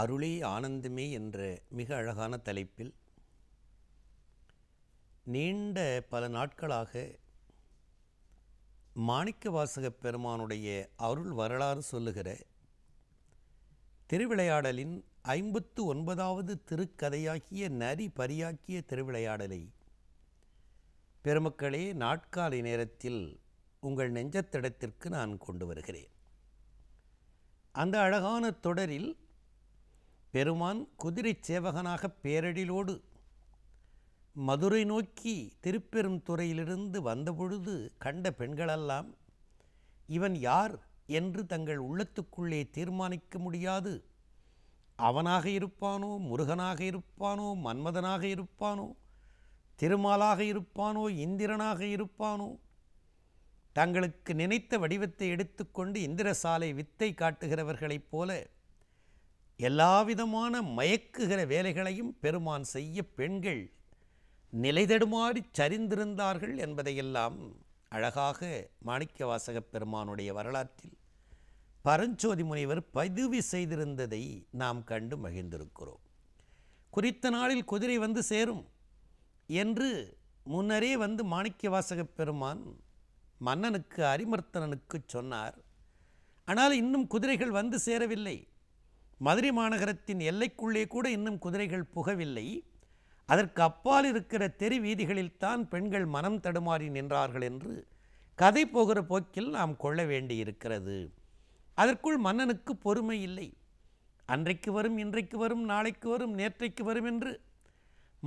அருளே ஆனந்தமே என்ற மிக அழகான தலைப்பில் நீண்ட பல நாட்களாக மாணிக்கவாசக பெருமானுடைய அருள் வரலாறு சொல்லுகிற திருவிளையாடலின் 59வது திருக்கதையாகிய நரி பரியாக்கிய திருவிளையாடலை பெருமக்களே நாட்காலி நேரத்தில் உங்கள் நெஞ்சத்திடத்திற்கு நான் கொண்டு வருகிறேன். அந்த அழகான தொடரில் பெருமான் குதிரை சேவகனாக பேரடிலோடு மதுரை நோக்கி திருப்பெருந்துறையிலிருந்து வந்தபொழுது கண்ட பெண்களெல்லாம் இவன் யார் என்று தங்கள் உள்ளத்துக்குள்ளே தீர்மானிக்க முடியாது. அவனாக இருப்பானோ, முருகனாக இருப்பானோ, மன்மதனாக இருப்பானோ, திருமாலாக இருப்பானோ, இந்திரனாக இருப்பானோ, தங்களுக்கு நினைத்த வடிவத்தை எடுத்துக்கொண்டு இந்திரசாலை வித்தை காட்டுகிறவர்களைப் போல எல்லாவிதமான மயக்குகிற வேலைகளையும் பெருமான் செய்ய பெண்கள் நிலைதடுமாறி சரிந்திருந்தார்கள் என்பதையெல்லாம் அழகாக மாணிக்கவாசக பெருமானுடைய வரலாற்றில் பரஞ்சோதி முனிவர் பதிவு செய்திருந்ததை நாம் கண்டு மகிழ்ந்திருக்கிறோம். குறித்த நாளில் குதிரை வந்து சேரும் என்று முன்னரே வந்து மாணிக்கவாசக பெருமான் மன்னனுக்கு அரிமர்த்தனனுக்கு சொன்னார். ஆனால் இன்னும் குதிரைகள் வந்து சேரவில்லை. மதுரை மாநகரத்தின் எல்லைக்குள்ளே கூட இன்னும் குதிரைகள் புகவில்லை. அதற்கு அப்பால் இருக்கிற தெரு வீதிகளில்தான் பெண்கள் மனம் தடுமாறி நின்றார்கள் என்று கதை போகிற போக்கில் நாம் கொள்ள வேண்டியிருக்கிறது. அதற்குள் மன்னனுக்கு பொறுமை இல்லை. அன்றைக்கு வரும், இன்றைக்கு வரும், நாளைக்கு வரும், நேற்றைக்கு வரும் என்று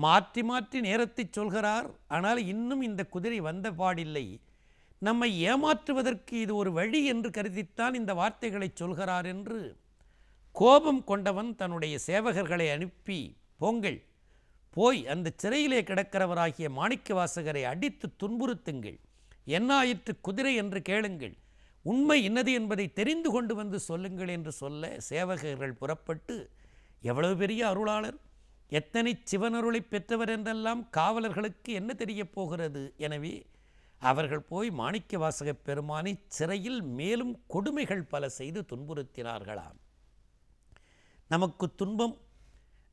மாற்றி மாற்றி நேரத்தை சொல்கிறார். ஆனால் இன்னும் இந்த குதிரை வந்த பாடில்லை. நம்மை ஏமாற்றுவதற்கு இது ஒரு வழி என்று கருதித்தான் இந்த வார்த்தைகளை சொல்கிறார் என்று கோபம் கொண்டவன் தன்னுடைய சேவகர்களை அனுப்பி, போங்கள், போய் அந்த சிறையிலே கிடக்கிறவராகிய மாணிக்கவாசகரை அடித்து துன்புறுத்துங்கள், என்னாயிற்று குதிரை என்று கேளுங்கள், உண்மை இன்னது என்பதை தெரிந்து கொண்டு வந்து சொல்லுங்கள் என்று சொல்ல சேவகர்கள் புறப்பட்டு, எவ்வளவு பெரிய அருளாளர், எத்தனை சிவனருளை பெற்றவர் என்றெல்லாம் காவலர்களுக்கு என்ன தெரியப் போகிறது. எனவே அவர்கள் போய் மாணிக்கவாசக பெருமானை சிறையில் மேலும் கொடுமைகள் பல செய்து துன்புறுத்தினார்களாம். நமக்கு துன்பம்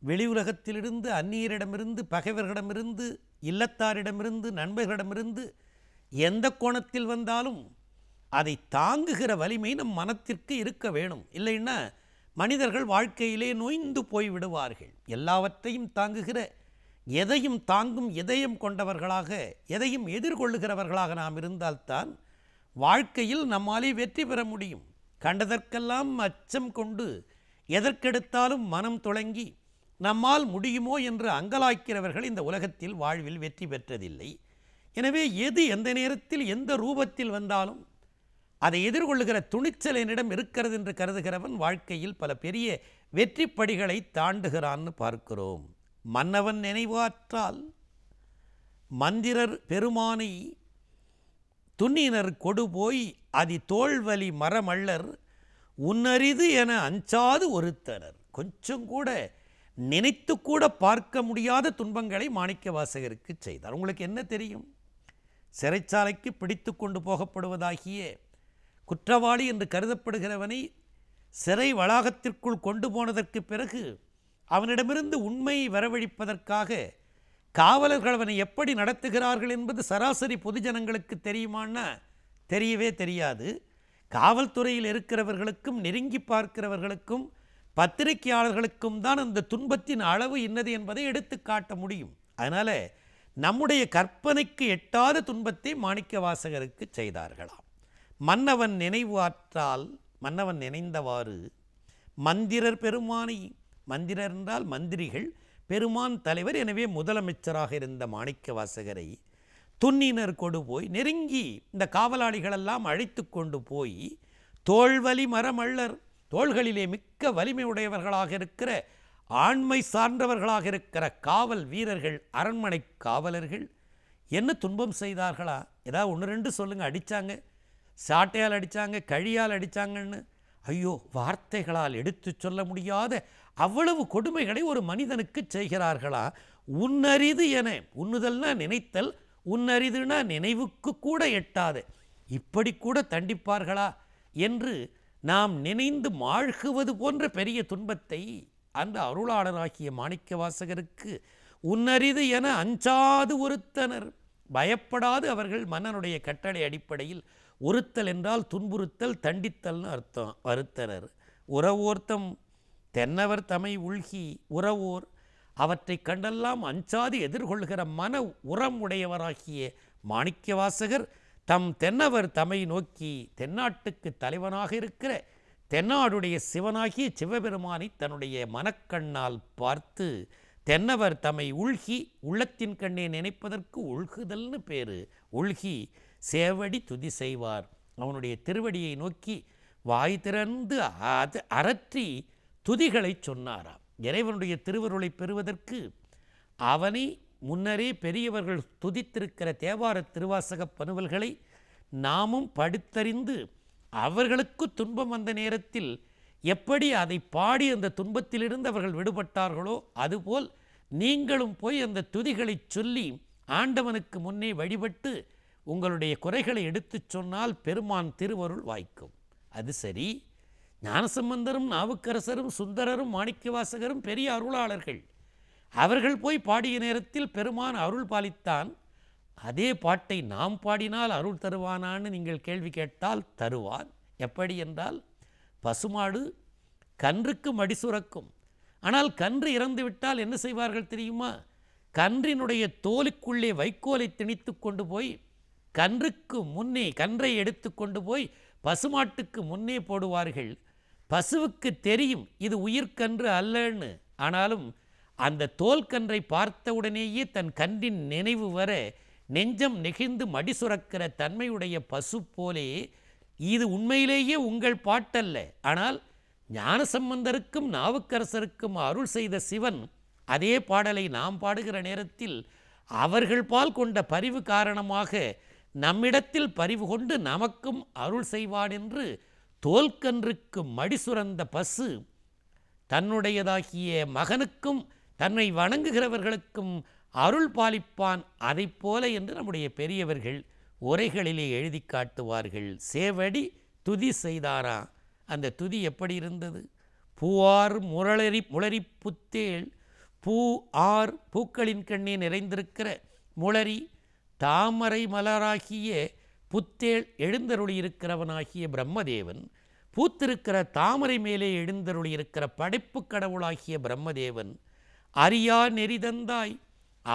வெளியுலகத்திலிருந்து, அந்நியரிடமிருந்து, பகைவர்களிடமிருந்து, இல்லத்தாரிடமிருந்து, நண்பர்களிடமிருந்து எந்த கோணத்தில் வந்தாலும் அதை தாங்குகிற வலிமை நம் மனத்திற்கு இருக்க வேணும். இல்லைன்னா மனிதர்கள் வாழ்க்கையிலே நொய்ந்து போய்விடுவார்கள். எல்லாவற்றையும் தாங்குகிற, எதையும் தாங்கும் இதயம் கொண்டவர்களாக, எதையும் எதிர்கொள்ளுகிறவர்களாக நாம் இருந்தால்தான் வாழ்க்கையில் நம்மாலே வெற்றி பெற முடியும். கண்டதற்கெல்லாம் அச்சம் கொண்டு எதற்கெடுத்தாலும் மனம் துளங்கி நம்மால் முடியுமோ என்று அங்கலாய்க்கிறவர்கள் இந்த உலகத்தில் வாழ்வில் வெற்றி பெற்றதில்லை. எனவே எது எந்த நேரத்தில் எந்த ரூபத்தில் வந்தாலும் அதை எதிர்கொள்ளுகிற துணிச்சல் என்னிடம் இருக்கிறது என்று கருதுகிறவன் வாழ்க்கையில் பல பெரிய வெற்றி படிகளை தாண்டுகிறான்னு பார்க்கிறோம். மன்னவன் நினைவாற்றால் மந்திரர் பெருமானை துன்னினர் கொடுபோய் அதி தோல்வலி மரமல்லர் உன்னரிது என அஞ்சாது ஒருத்தனர். கொஞ்சம் கூட நினைத்து கூட பார்க்க முடியாத துன்பங்களை மாணிக்கவாசகருக்கு செய்தார். உங்களுக்கு என்ன தெரியும்? சிறைச்சாலைக்கு பிடித்து கொண்டு போகப்படுவதாகிய குற்றவாளி என்று கருதப்படுகிறவனை சிறை வளாகத்திற்குள் கொண்டு போனதற்கு பிறகு அவனிடமிருந்து உண்மையை வரவழிப்பதற்காக காவலர்கள் அவனை எப்படி நடத்துகிறார்கள் என்பது சராசரி பொதுஜனங்களுக்கு தெரியுமான்னா தெரியவே தெரியாது. காவல்துறையில் இருக்கிறவர்களுக்கும் நெருங்கி பார்க்கிறவர்களுக்கும் பத்திரிகையாளர்களுக்கும் தான் அந்த துன்பத்தின் அளவு என்னது என்பதை எடுத்து காட்ட முடியும். அதனால் நம்முடைய கற்பனைக்கு எட்டாத துன்பத்தை மாணிக்கவாசகருக்கு செய்தார்களாம். மன்னவன் நினைவாற்றால், மன்னவன் நினைந்தவாறு மந்திரர் பெருமானை, மந்திரர் என்றால் மந்திரிகள், பெருமான் தலைவர், எனவே முதலமைச்சராக இருந்த மாணிக்கவாசகரை துன்னினர் கொண்டு போய் நெருங்கி இந்த காவலாளிகளெல்லாம் அழைத்து கொண்டு போய் தோல்வலி மரமல்லர், தோள்களிலே மிக்க வலிமை உடையவர்களாக இருக்கிற, ஆண்மை சார்ந்தவர்களாக இருக்கிற காவல் வீரர்கள், அரண்மனை காவலர்கள் என்ன துன்பம் செய்தார்களா? ஏதாவது ஒன்று ரெண்டு சொல்லுங்கள். அடித்தாங்க, சாட்டையால் அடித்தாங்க, கழியால் அடித்தாங்கன்னு ஐயோ வார்த்தைகளால் எடுத்து சொல்ல முடியாத அவ்வளவு கொடுமைகளை ஒரு மனிதனுக்கு செய்கிறார்களா? உன்னரிது என, உண்ணுதல்னா நினைத்தல், உன்னரிதுனா நினைவுக்கு கூட எட்டாத, இப்படி கூட தண்டிப்பார்களா என்று நாம் நினைந்து மாழ்குவது போன்ற பெரிய துன்பத்தை அந்த அருளாளராகிய மாணிக்கவாசகருக்கு உன்னரிது என அஞ்சாது ஒருத்தனர் பயப்படாது அவர்கள் மன்னனுடைய கட்டளை அடிப்படையில் ஒருத்தல் என்றால் துன்புறுத்தல் தண்டித்தல்னு அர்த்தம் வருத்தனர். உறவோர்த்தம் தென்னவர் தமை உள்கி உறவோர் அவற்றை கண்டெல்லாம் அஞ்சாது எதிர்கொள்கிற மன உரம் உடையவராகிய மாணிக்கவாசகர் தம் தென்னவர் தமை நோக்கி தென்னாட்டுக்கு தலைவனாக இருக்கிற தென்னாடுடைய சிவனாகிய சிவபெருமானை தன்னுடைய மனக்கண்ணால் பார்த்து தென்னவர் தமை உள்கி உள்ளத்தின் கண்ணே நினைப்பதற்கு உள்குதல்னு பேர் உள்கி சேவடி துதி செய்வார். அவனுடைய திருவடியை நோக்கி வாய் திறந்து அது அரற்றி துதிகளை சொன்னாராம். இறைவனுடைய திருவருளை பெறுவதற்கு அவனை முன்னரே பெரியவர்கள் துதித்திருக்கிற தேவார திருவாசக பனுவல்களை நாமும் படித்தறிந்து அவர்களுக்கு துன்பம் வந்த நேரத்தில் எப்படி அதை பாடி அந்த துன்பத்திலிருந்து அவர்கள் விடுபட்டார்களோ அதுபோல் நீங்களும் போய் அந்த துதிகளை சொல்லி ஆண்டவனுக்கு முன்னே வழிபட்டு உங்களுடைய குறைகளை எடுத்து சொன்னால் பெருமான் திருவருள் வாய்க்கும். அது சரி, ஞானசம்பந்தரும் நாவுக்கரசரும் சுந்தரரும் மாணிக்கவாசகரும் பெரிய அருளாளர்கள். அவர்கள் போய் பாடிய நேரத்தில் பெருமான் அருள் பாலித்தான். அதே பாட்டை நாம் பாடினால் அருள் தருவானான்னு நீங்கள் கேள்வி கேட்டால் தருவான். எப்படி என்றால், பசுமாடு கன்றுக்கு மடி சுரக்கும். ஆனால் கன்று இறந்துவிட்டால் என்ன செய்வார்கள் தெரியுமா? கன்றினுடைய தோலுக்குள்ளே வைக்கோலை திணித்து கொண்டு போய் கன்றுக்கு முன்னே கன்றை எடுத்து கொண்டு போய் பசுமாட்டுக்கு முன்னே போடுவார்கள். பசுவுக்கு தெரியும் இது உயிர்கன்று அல்லன்னு. ஆனாலும் அந்த தோல்கன்றை பார்த்தவுடனேயே தன் கன்றின் நினைவு வர நெஞ்சம் நெகிழ்ந்து மடி சுரக்கிற தன்மையுடைய பசு போலே இது உண்மையிலேயே உங்கள் பாட்டல்ல. ஆனால் ஞானசம்பந்தருக்கும் நாவுக்கரசருக்கும் அருள் செய்த சிவன் அதே பாடலை நாம் பாடுகிற நேரத்தில் அவர்கள் பால் கொண்ட பரிவு காரணமாக நம்மிடத்தில் பரிவு கொண்டு நமக்கும் அருள் செய்வான் என்று தோல்கன்றுக்கு மடி சுரந்த பசு தன்னுடையதாகிய மகனுக்கும் தன்னை வணங்குகிறவர்களுக்கும் அருள் பாலிப்பான் அதை போல என்று நம்முடைய பெரியவர்கள் உரைகளிலே எழுதி காட்டுவார்கள். சேவடி துதி செய்தாரா. அந்த துதி எப்படி இருந்தது? பூவார் முளரி புத்தேள் பூ ஆர் பூக்களின் கண்ணே நிறைந்திருக்கிற முளரி தாமரை மலராகிய புத்தேள் எழுந்தருளியிருக்கிறவனாகிய பிரம்மதேவன், பூத்திருக்கிற தாமரை மேலே எழுந்தருளியிருக்கிற படைப்பு கடவுளாகிய பிரம்மதேவன், அறியா நெறிதந்தாய்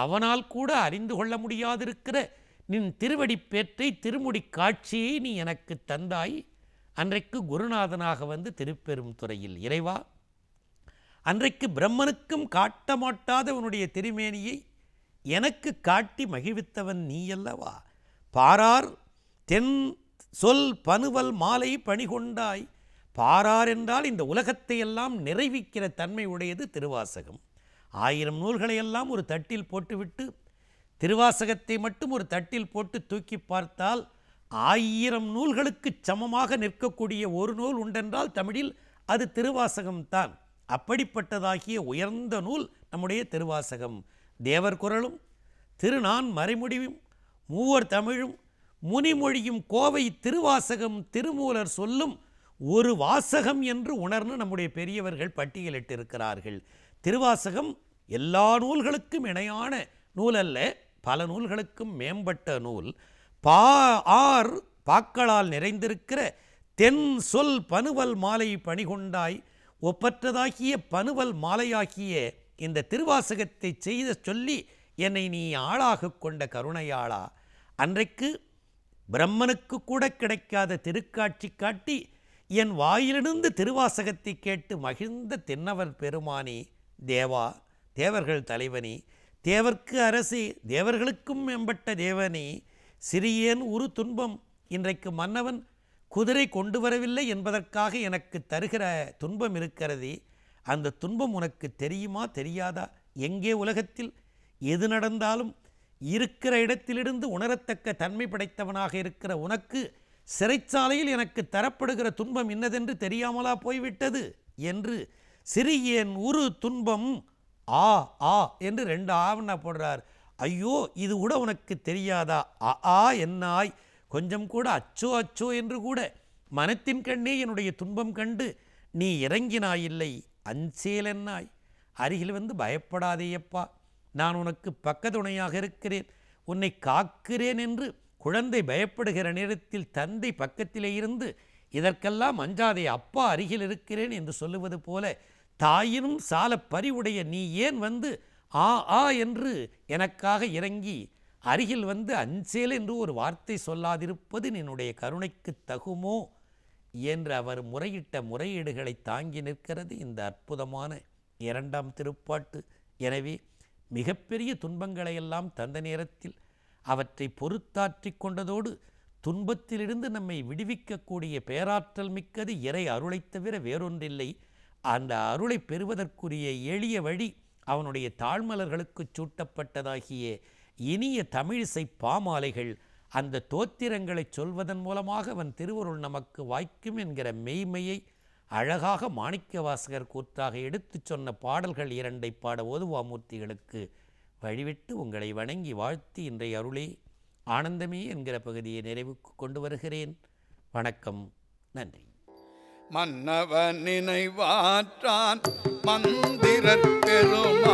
அவனால் கூட அறிந்து கொள்ள முடியாதிருக்கிற நின் திருவடிப்பேற்றை திருமுடி காட்சியை நீ எனக்கு தந்தாய். அன்றைக்கு குருநாதனாக வந்து திருப்பெரும் துறையில் இறைவா அன்றைக்கு பிரம்மனுக்கும் காட்ட மாட்டாதவனுடைய திருமேனியை எனக்கு காட்டி மகிழ்வித்தவன் நீயல்லவா. பாரார் தென் சொல் பனுவல் மாலை பணிகொண்டாய். பாரார் என்றால் இந்த உலகத்தையெல்லாம் நிறைவிக்கிற தன்மை உடையது திருவாசகம். 1000 நூல்களையெல்லாம் ஒரு தட்டில் போட்டுவிட்டு திருவாசகத்தை மட்டும் ஒரு தட்டில் போட்டு தூக்கி பார்த்தால் 1000 நூல்களுக்கு சமமாக நிற்கக்கூடிய ஒரு நூல் உண்டென்றால் தமிழில் அது திருவாசகம்தான். அப்படிப்பட்டதாகிய உயர்ந்த நூல் நம்முடைய திருவாசகம். தேவர் குரலும் திருநான் மறைமுடிவும் மூவர் தமிழும் முனிமொழியும் கோவை திருவாசகம் திருமூலர் சொல்லும் ஒரு வாசகம் என்று உணர்ந்து நம்முடைய பெரியவர்கள் பட்டியலிட்டிருக்கிறார்கள். திருவாசகம் எல்லா நூல்களுக்கும் இணையான நூலல்ல, பல நூல்களுக்கும் மேம்பட்ட நூல். ஆர் பாக்களால் நிறைந்திருக்கிற தென் சொல் பனுவல் மாலை பணிகொண்டாய். ஒப்பற்றதாகிய பனுவல் மாலையாகிய இந்த திருவாசகத்தை செய்த சொல்லி என்னை நீ ஆளாக கொண்ட கருணையாளா. அன்றைக்கு பிரம்மனுக்கு கூட கிடைக்காத திருக்காட்சி காட்டி என் வாயிலிருந்து திருவாசகத்தை கேட்டு மகிழ்ந்த தென்னவர் பெருமானே, தேவா தேவர்கள் தலைவனே, தேவர்க்கு அரசே, தேவர்களுக்கும் மேம்பட்ட தேவனே, சிறியேன் உரு துன்பம் இன்றைக்கு மன்னவன் குதிரை கொண்டு வரவில்லை என்பதற்காக எனக்கு தருகிற துன்பம் இருக்கிறதே, அந்த துன்பம் உனக்கு தெரியுமா தெரியாதா? எங்கே உலகத்தில் எது நடந்தாலும் இருக்கிற இடத்திலிருந்து உணரத்தக்க தன்மை படைத்தவனாக இருக்கிற உனக்கு சிறைச்சாலையில் எனக்கு தரப்படுகிற துன்பம் இன்னதென்று தெரியாமலா போய்விட்டது என்று சிறியேன் உரு துன்பம் ஆ ஆ என்று 2 ஆவணா போடுறார். ஐயோ இது கூட உனக்கு தெரியாதா? ஆ ஆ என்னாய் கொஞ்சம் கூட அச்சோ அச்சோ என்று கூட மனத்தின் கண்ணே என்னுடைய துன்பம் கண்டு நீ இறங்கினாயில்லை. அஞ்சேலென்னாய் அருகில் வந்து பயப்படாதேயப்பா, நான் உனக்கு பக்கத்துணையாக இருக்கிறேன், உன்னை காக்கிறேன் என்று குழந்தை பயப்படுகிற நேரத்தில் தந்தை பக்கத்திலே இருந்து இதற்கெல்லாம் அஞ்சாதே அப்பா அருகில் இருக்கிறேன் என்று சொல்லுவது போல தாயினும் சால பரிவுடைய நீ ஏன் வந்து ஆ ஆ என்று எனக்காக இறங்கி அருகில் வந்து அஞ்சேல் என்று ஒரு வார்த்தை சொல்லாதிருப்பது என்னுடைய கருணைக்கு தகுமோ என்று அவர் முறையிட்ட முறையீடுகளை தாங்கி நிற்கிறது இந்த அற்புதமான இரண்டாம் திருப்பாட்டு. எனவே மிகப்பெரிய துன்பங்களையெல்லாம் தந்த நேரத்தில் அவற்றை பொறுத்தாற்றி கொண்டதோடு துன்பத்திலிருந்து நம்மை விடுவிக்கக்கூடிய பேராற்றல் மிக்கது இறை அருளை தவிர வேறொன்றில்லை. அந்த அருளை பெறுவதற்குரிய எளிய வழி அவனுடைய தாழ்மலர்களுக்கு சூட்டப்பட்டதாகிய இனிய தமிழிசை பாமாலைகள், அந்த தோத்திரங்களை சொல்வதன் மூலமாக அவன் திருவருள் நமக்கு வாய்க்கும் என்கிற மெய்மையை அழகாக மாணிக்கவாசகர் கூற்றாக எடுத்து சொன்ன பாடல்கள் இரண்டை பாட ஓதுவாமூர்த்திகளுக்கு வழிவிட்டு உங்களை வணங்கி வாழ்த்தி இன்றைய அருளே ஆனந்தமே என்கிற பகுதியை நிறைவுக்கு கொண்டு வருகிறேன். வணக்கம், நன்றி. மன்னவன் நினைவாற்றான் மந்திரப் பெருமான்.